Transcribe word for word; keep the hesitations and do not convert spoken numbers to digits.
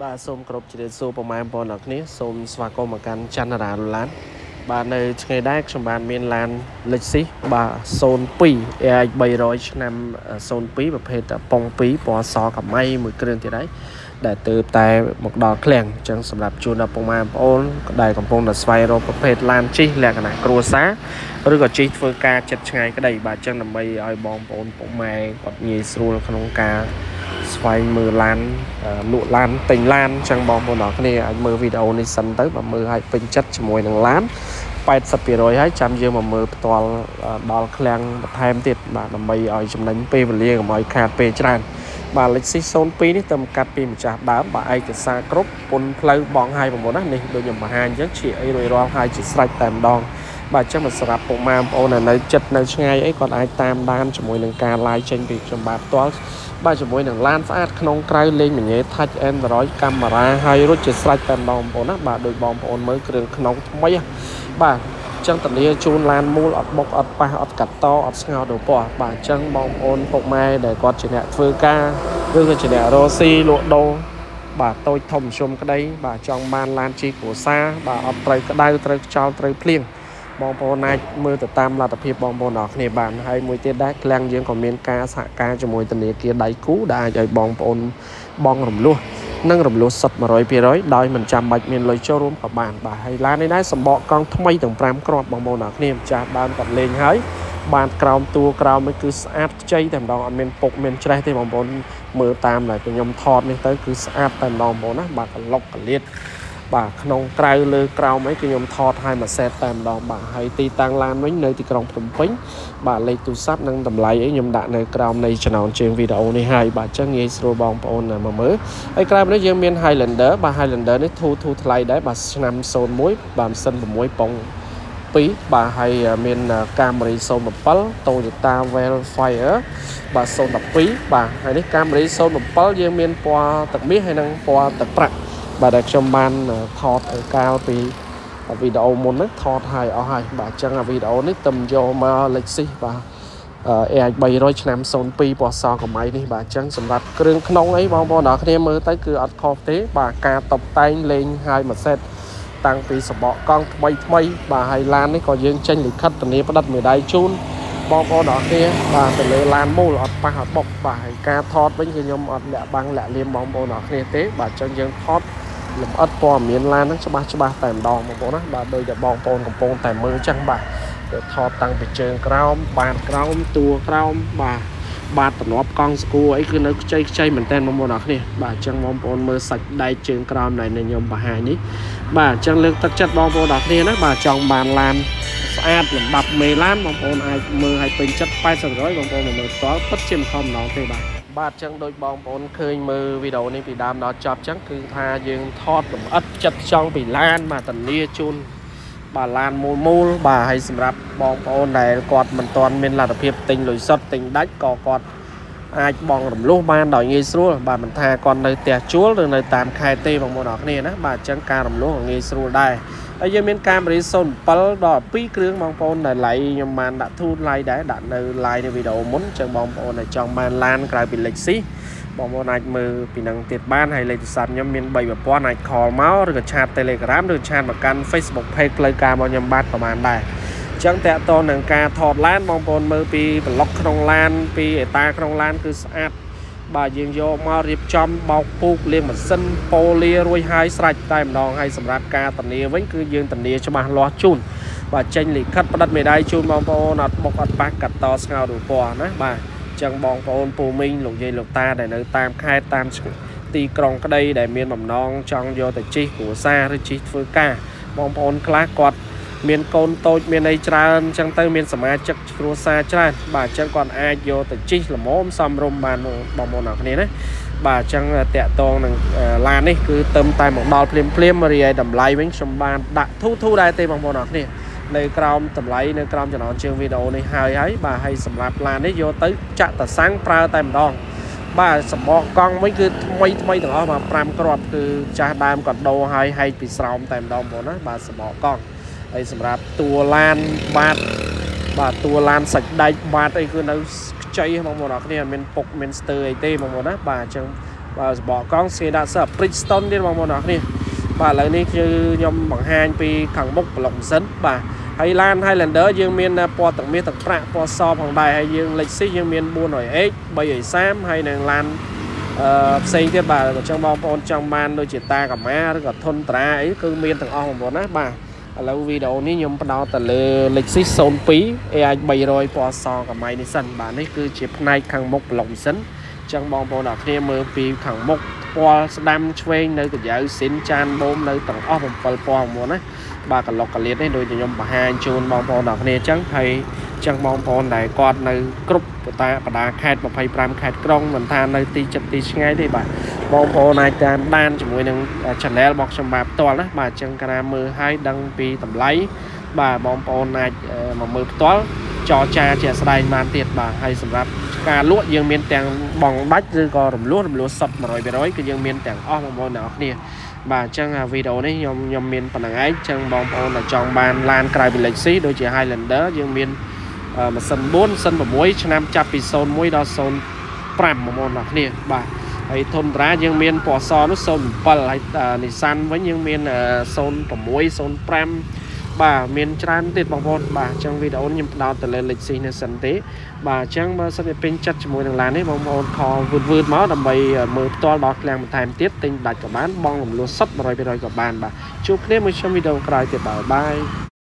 Bà xôm cột chỉ để xô bằng máy bò nặc ní xôm xóa con mà can chăn là lán bà này ngày đác trong bàn miền Lan lịch sĩ bà xôn pì bày rồi nằm xôn pì và phê tập bông pì bò xò cả may mười cơn thì đấy để từ tay một đò kèn chẳng sầm lập chuồn đập bông mai bò đầy còn bông là xoay rồi phê Lan chi là cái này cua xá rồi còn chi phơi ca chặt ngày cái đầy bà chẳng làm bay oi bông bông bông mai còn nhiều xô không ca xoay mưa lan nụ lan tình lan chẳng bom của nó cái này mưa video này sân tới và mưa hai pin chất mùi nắng lán phải sập rồi hết trăm dương mà mưa toàn đo khang thêm tiệt mà làm mây ở trong đánh p và lia mọi cà phê tràn bà lịch sĩ son pi đi tầm cà phê trả đá bà ai từ xa crop con play bọn hai và một nát này đôi nhầm mà hai giấc chị ấy rồi lo hai chị sạch tạm đòn bà chắc mà sập bộ mam ô là nơi chật nơi ngay ấy còn ai tam ban cho mùi nắng ca lai trên việc trong bà toán bà cho mùi nắng lan phát không cây lên mình nhé thách em rồi camera hay rồi chị sạch tạm đòn bộ nát bà đôi bom ôn mới cường nóng mấy bà chân tận đi chun lan mua ọt bọc ọt ba ọt cắt to ọt ngào đổ bỏ bà chân bom ôn bộ mai để con chị đẹp phơi ca đưa chị đẹp rosi lụa đồ bà tôi thòng xôm cái đấy bà trong ban lan chi của xa bà ọt tây cái đây tây trao tây plieng bom bồn này mưa từ tam là tập hiệp bom bồn nọ này bạn hay mùi tê đá clang riêng còn miền ca xạ ca cho mùi tận đi kia đáy cú đã rồi bom bồn bom rầm luôn nâng rầm lúa sập mà rồi pì rồi đòi mình chạm bạch miền lối cho rôm cả bàn bà hay lá này đấy sầm bọ con thay từng pram cọt bằng màu nạc niêm chạm bàn cọt lên hái bàn cào tua cào mới cứ sát chay thèm đòn miền bột miền trái thì bằng bồn mưa tam lại từ nhom thọt lên tới cứ sát thèm đòn bồn á bà còn lọc còn liệt bà không cào lơ cào mấy cái nhom thọt hay mà xe thèm đòn bà hay ti tang lan mấy nơi thì còng tầm pính bà lấy tu sát nâng tầm lấy ấy nhom đạn này cào này cho nó trên video này hay bà chắc nghe sro bong bong này mà mới ấy cào nó riêng miền hai lần đỡ bà hai lần đỡ nó thu thu thay đấy bà nằm sồn muối bà sân và muối bông pí bà hay miền camera sồn một pal Toyota Velfire bà sồn đập pí bà hay đấy camera sồn một pal riêng miền qua tập mía hay năng qua tập bạc bà đặt trong ban thọt ở cao thì video muốn nó thọt hay ở hay bà chẳng là video nó tầm vô mà lịch sĩ và ai bày rồi làm son pi bỏ sao của máy đi bà chẳng sầm đặt kêu nông ấy bao bao đó khi em mới tới cứ ăn thọt thế bà cà tập tay lên hai mà set tăng pi sập bọ con bay bay bà hay lan ấy có dương tranh lịch khách tuần này bắt đặt mười đại chun bao bao đó kia bà từ lấy lan mua lọt bà hạt bọc bà hay cà thọt với người nhom ọt lẹ băng lẹ liêm bao bao đó kia thế bà chẳng dương thọt làm ớt bò miền Lan nó cho ba cho ba tèm đòn một bộ đó bà đôi giờ bò bồn còn bồn tèm mưa trăng bà để thò tăng về trường cào bàn cào tua cào bà bà tận nộp con cua ấy cứ nó chơi chơi mình tên một bộ đó này bà trăng bò bồn mưa sạch đầy trường cào này này nhom bà hài nhí bà trăng lên tất chất bò bồn đó này đó bà trong bàn Lan ad làm bập mề Lan bò bồn ai mưa hay tinh chất bay sần rối bò bồn mà có tất chim không nó thì bà bà chẳng đôi bong bóng khơi mơ video này vì đam nó chọc chẳng cứ tha dương thọt đầm ất chật trong vì Lan mà tần lia chun bà Lan mô mô bà hay xâm rạp bong bóng này quạt mình toàn mình là tập hiệp tình lối sập tình đách có quạt ai bong đầm lúc ban đòi nghe xua bà mình tha con nơi tè chúa rồi nơi tạm khai tê bằng một đó này đó bà chẳng ca đầm lúc nghe xua đây ở dưới miền Cam rồi sơn pal đỏ pí kêu bong bóng này lại nhưng mà đã thu lại đã đã nơi lại để video muốn chẳng bong bóng này trong bàn Lan cái bị lịch sĩ bong bóng này mờ bị năng tiệt ban hay lịch sạp nhóm miền Bắc và qua này call máu rồi chat telegram rồi chat và căn Facebook page lấy cam vào nhóm ban của bạn này chẳng tệ to năng ca thọt Lan bong bóng mờ bị block trong Lan bị ta trong Lan cứ app bà dương vô mà riêng trong bọc buộc liền mà sinh poly rồi hai sạch tay mà đòn hay sầm rạp ca tận nia vẫn cứ dương tận nia cho bà lo chun và tranh lịch khách bắt mày đây chun bong bóng nát bọc ăn bạc cắt to sao đủ bò nữa bà chẳng bong bóng phù minh lục dây lục ta để nơi tam khai tam tì còng cái đây để miền mầm non trong vô từ chi của xa rồi chi phơi ca bong bóng khá quạt miền côn tôi miền đây tràn chẳng tới miền sầm ai chắc rùa xa tràn bà chẳng còn ai vô từ chi là móm xăm rôm bàn bằng màu nào thế đấy bà chẳng tẹt toàn là này cứ tâm tay một đòn phim phim mà đi đầm lái bánh sầm bàn đặt thu thu đây tay bằng màu nào này nơi crom tầm lái nơi crom cho nó chương video này hay ấy bà hay sầm lạp là đấy vô tới chặn tờ sáng pra tay một đòn bà sầm bọ con mấy cứ mấy mấy đó mà pram cọp cứ cha đam còn đồ hay hay bị sòng tay một đòn bọn nó bà sầm bọ con ấy sầm rạp tua lan bạt bà tua lan sạch đáy bạt ấy cứ nấu chơi mong muốn đó cái này mình phục mình sờ ấy tê mong muốn đó bà chẳng và bỏ con xe đạp sập Princeton đi bằng một nọ đi và lại đi như nhom bằng hai vì thằng bốc lộng sấn và Thái Lan hay lần đó dương miền po tầng miền tầng Prạ po so bằng bài hay dương lịch sĩ dương miền buôn nổi ấy bây giờ Sam hay nàng Lan xây cái bà trong bao con trong man đôi chị ta gặp má gặp thôn trà ấy cứ miền tầng o một nát bà là video ní nhom đó tờ lịch sĩ sôn phí ai bây rồi po so gặp mày đi sân bà ấy cứ chịp nay thằng bốc lộng sấn trong bao con đọc thêm mưa vì thằng bốc po đam chuyên nơi cái dạo xin chan bom nơi tầng o một po một nát bà cả lọc cả liệt đấy đôi chị nhom bà hai chôn bom po đọc nè trắng thầy chẳng mong con này con nơi group của ta và đã khai một phần khai trong mình than nơi ti chụp ti ngay thì bạn mong con này tam ban chỉ muốn đừng channel bọc trong bạc toàn đó bà chân camera mười hai đăng pi tầm lấy bà mong con này mà mười toán cho cha trẻ sài man tiệt bà hay sầm rạp cả lúa dương miền tàng bằng bách dư co đầm lúa đầm lúa sập mà rồi về nói cái dương miền tàng o mà môn nào kia bà chẳng video đấy nhom nhom miền phần ấy chẳng mong con là trong bàn lan cài bị lệch xí đôi chỉ hai lần đó dương miền Uh, mà sân bốn sân và muối nam chạp vì sôn muối đó sôn pram mà môn nọc nè bà ấy thôn ra dương miên bỏ so nó sôn bờ hay uh, này san với dương miên uh, sôn và muối sôn pram bà miên tràn tiệt bằng môn bà trong video nhưng đào từ lên lịch sinh là sân tế bà chẳng mà sân về bên chất mùi đường làn ấy bằng môn khó vượt vượt máu đầm bày uh, mơ to bọc làm một time tiết tinh đặt cả bán bong luôn sắp rồi bây rồi cả bàn bà chúc nếu mới trong video cái tiệt bảo bye.